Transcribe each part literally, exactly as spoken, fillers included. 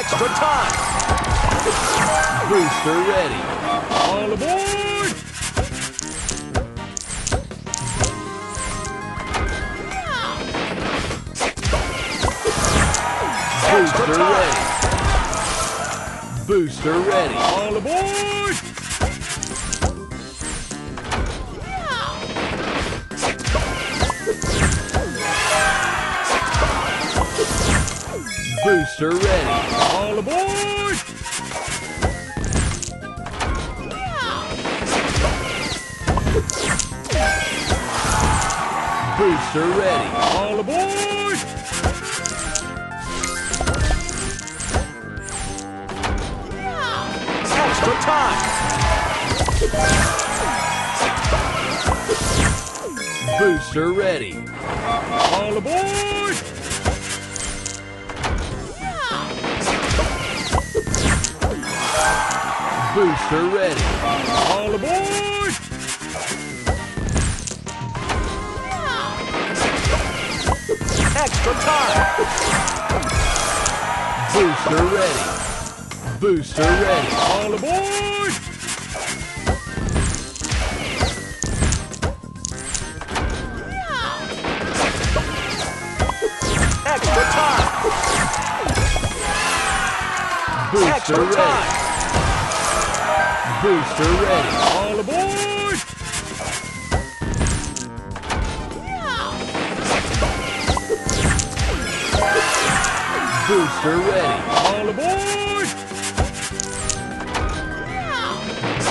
extra time. Rooster ready. All aboard! Yeah. Booster ready. Booster ready. All aboard! Booster ready. All aboard! Yeah. Booster ready. All aboard! Yeah. Extra time! Booster ready. All aboard! Booster ready. All aboard! Yeah. Extra time! Booster ready. Booster ready. All aboard! Yeah. Extra time! Booster Extra ready. Time. Booster ready. All aboard! Yeah. Booster ready. All aboard! Yeah.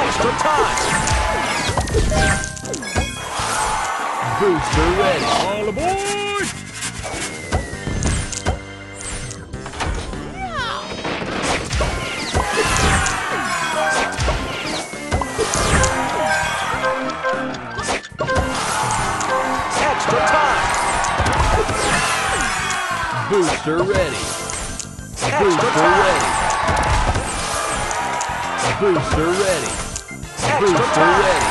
Extra time! Booster ready. All aboard! Booster ready. Booster ready. Booster ready. Booster ready.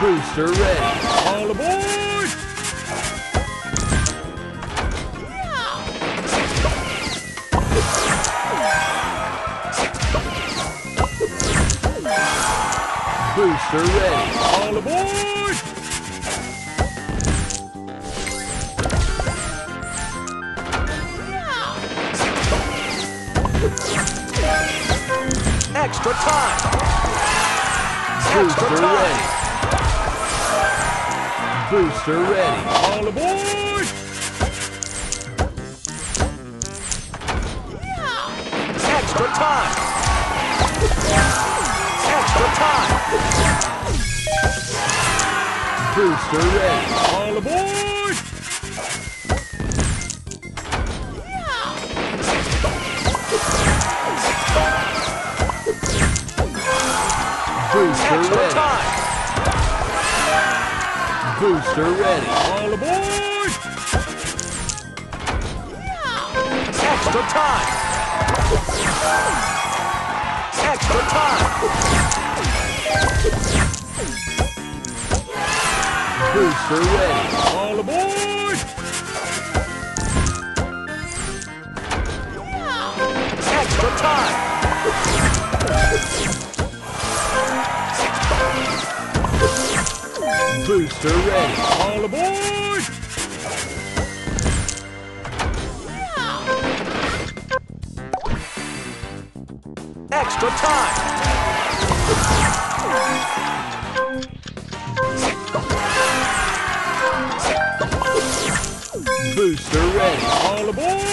Booster ready. All aboard! Yeah. Booster ready. All aboard! Extra time! Booster ready! Booster ready! All aboard! Yeah. Extra time! Extra time! Booster ready! All aboard! Yeah. Booster ready. Time. Booster ready. All aboard! Yeah. Extra time. Extra time. Booster ready. All aboard! Yeah. Extra time. Booster ready. All aboard! Yeah. Extra time! Booster ready. All aboard!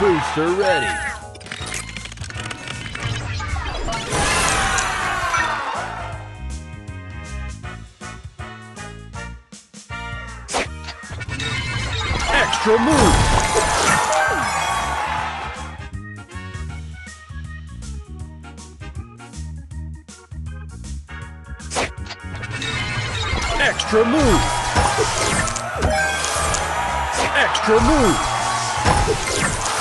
Booster ready. Extra move. Extra move. Extra move.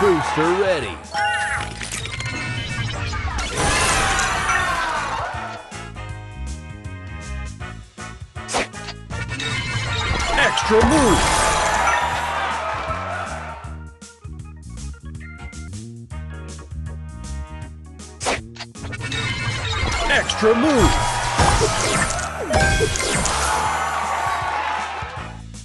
Booster ready. Extra move. Extra move. Extra move. Booster ready. Extra move. Extra move. Booster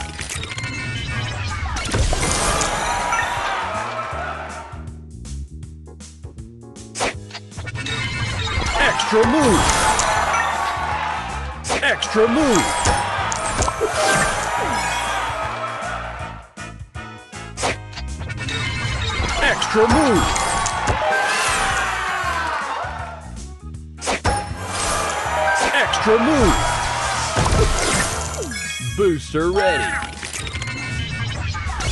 Extra move. Extra move. Extra move. Extra move. Booster ready. Extra move. Extra move.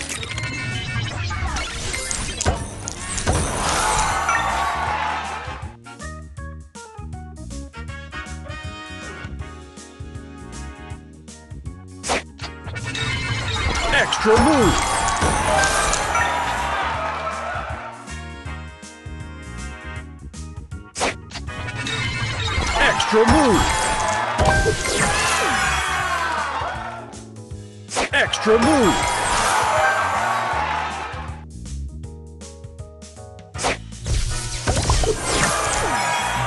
Extra move. Extra move. Extra move.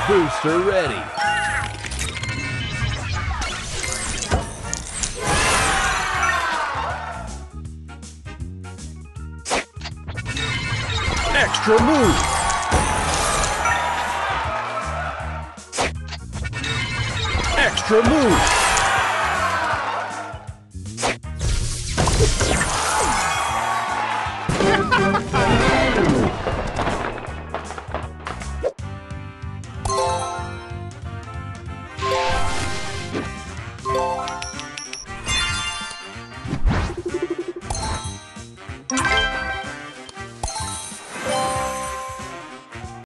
Booster ready. Extra move. Extra move.